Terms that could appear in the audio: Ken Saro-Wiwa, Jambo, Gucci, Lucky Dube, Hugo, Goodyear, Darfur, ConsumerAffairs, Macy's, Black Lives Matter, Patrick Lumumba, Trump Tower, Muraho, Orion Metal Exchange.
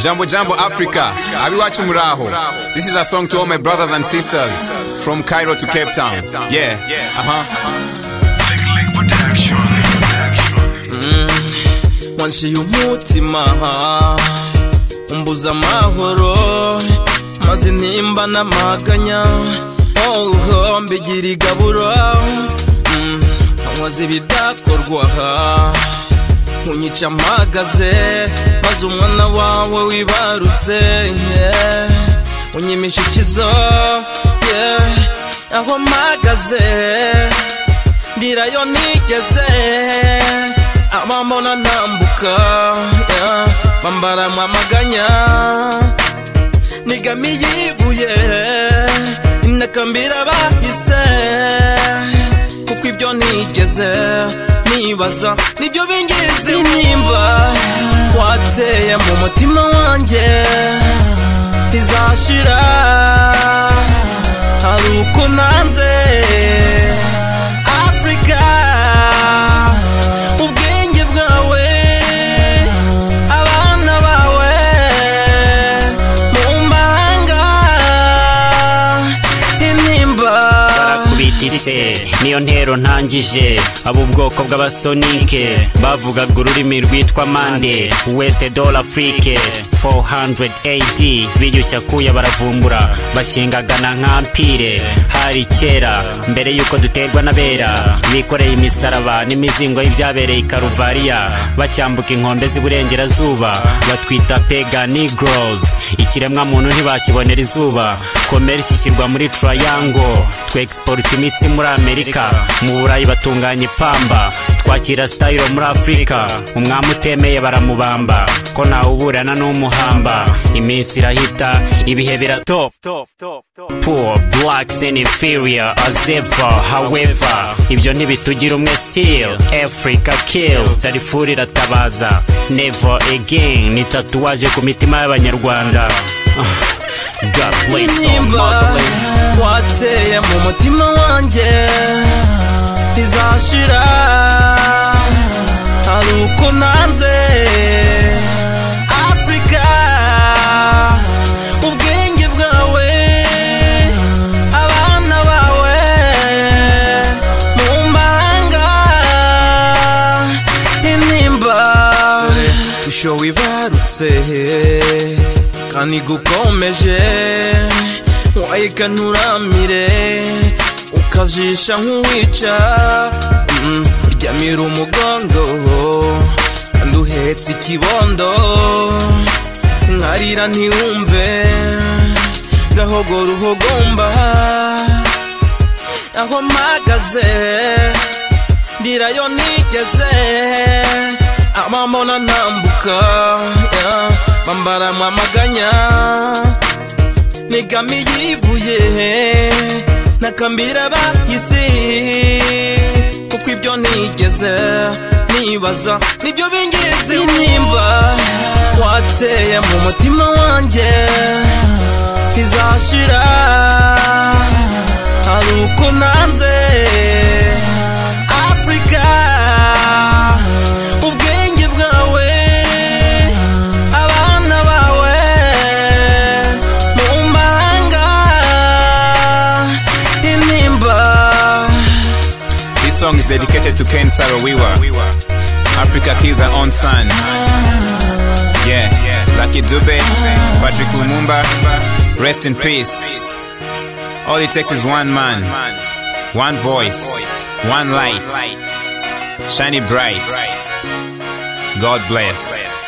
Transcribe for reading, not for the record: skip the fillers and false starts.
Jambo Jambo Africa, Abiwachu Muraho. This is a song to all my brothers and sisters from Cairo to Cape Town. Yeah, Wanshi umutima umbuza amahoro maze nimba namaganya oh mbigira igaburo nkoze bidakorwa unyica amagaze maze umwana wawe wibarutse unyimisha ikizo aho magaze ndirayo nigeze amamona nambuka bambara amaganya nigamiyibuye nakambira bahise kuko ibyo nigeze nibaza nibyo bingize nimba wateye mu mutima wanjye ntizashira haruko nanze Africa ubwenge bwawe abana bawe mu mahanga inimba barakubititse niyo ntero ntangije abo ubwoko bw'abasonike bavugaga ururimi rwitwa mande West Dollar Africa 480 biyushya kuya baravumbura bashingagana nkampire hari kera mbere yuko duterwa nabera bikoreye imisaraba n'imizingo y'ibyabereye Karuvaria bacyambuka inkombe z'iburengera zuba batwita pagan negroes ikiremwa muntu ntibakibonera izuba commerce ishyirwa muri triangle twexport imitsi muri Amerika mu Burayi batunganye pamba twakira style muri Afrika umwami utemeye baramubamba ko na uburana n'umuhamba iminsi irahita ibihe biratop poor blacks and inferior as ever however ibyo ntibitugira umwe still Africa kills Darfur iratabaza never again ni tatuwaje ku mitima y'abanyarwanda God bless all motherland wateye mu mutima wanjye izashira haruko nanze Africa ubwenge bwawe abana bawe mu mahanga inimba ushowe ibarutse kandi gukomeje wayikanuramire ukajisha nk'uwica uryamira umugongo kandi uhetse ikibondo nkarira ntiwumve gahogora uhogomba aho mpagaze ndirayo nigeze amamona ntambuka bambara amaganya nigamiyibuye nakambira bahise kuko ibyo nigeze nibaza nibyo bingize nimba wateye mu mutima wanjye ntizashira haruko nanze Africa ubwenge bwawe abana bawe mu mahanga inimba. This song is dedicated to Ken Saro-Wiwa. Africa kills her own son. Lucky Dube, Patrick Lumumba, rest in peace. All it takes is one man, one voice, one light, shiny bright. God bless.